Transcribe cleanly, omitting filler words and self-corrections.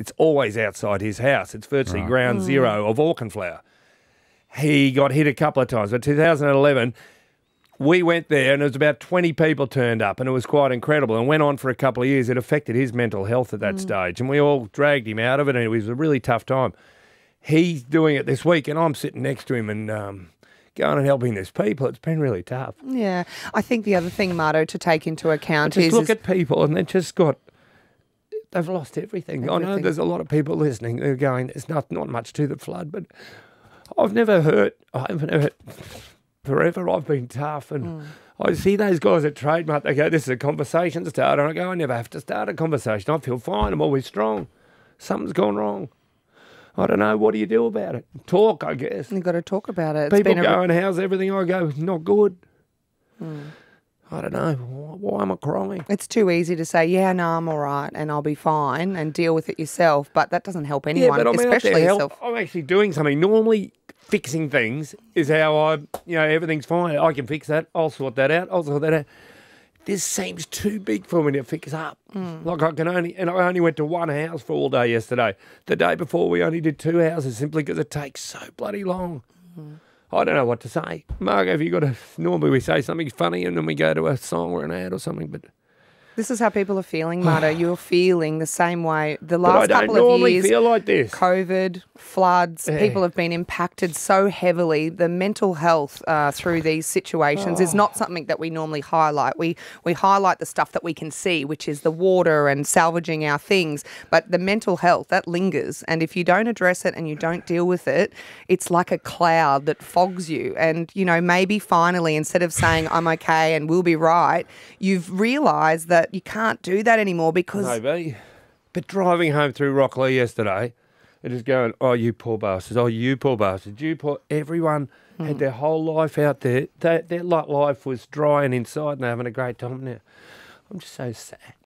It's always outside his house. It's virtually ground zero of Auchenflower. He got hit a couple of times. But 2011, we went there and it was about 20 people turned up and it was quite incredible and went on for a couple of years. It affected his mental health at that stage and we all dragged him out of it and it was a really tough time. He's doing it this week and I'm sitting next to him and going and helping these people. It's been really tough. Yeah. I think the other thing, Marto, to take into account is... Just look at people and they've just got... They've lost everything. I know there's a lot of people listening who are going, there's not much to the flood, but I've never hurt. I haven't hurt forever. I've been tough. And I see those guys at Trademark, they go, this is a conversation starter. And I go, I never have to start a conversation. I feel fine. I'm always strong. Something's gone wrong. I don't know. What do you do about it? Talk, I guess. You've got to talk about it. People go, and how's everything? I go, not good. I don't know. Why am I crying? It's too easy to say, yeah, no, I'm all right and I'll be fine and deal with it yourself. But that doesn't help anyone, yeah, but especially yourself. I'm actually doing something. Normally fixing things is how I, you know, everything's fine. I can fix that. I'll sort that out. I'll sort that out. This seems too big for me to fix up. Like I can only, and I only went to one house for all day yesterday. The day before we only did two houses simply because it takes so bloody long. I don't know what to say. Margaux, have you got a... Normally we say something funny and then we go to a song or an ad or something, but... This is how people are feeling, Marto. You're feeling the same way. The last couple of years... feel like this. COVID, floods, people have been impacted so heavily. The mental health through these situations is not something that we normally highlight. We highlight the stuff that we can see, which is the water and salvaging our things. But the mental health, that lingers. And if you don't address it and you don't deal with it, it's like a cloud that fogs you. And, you know, maybe finally, instead of saying, I'm okay and we'll be right, you've realised that you can't do that anymore because... Maybe. But driving home through Rocklea yesterday and just going, oh, you poor bastards, oh, you poor bastards, you poor... Everyone had their whole life out there. Their life was dry and inside and they're having a great time now. I'm just so sad.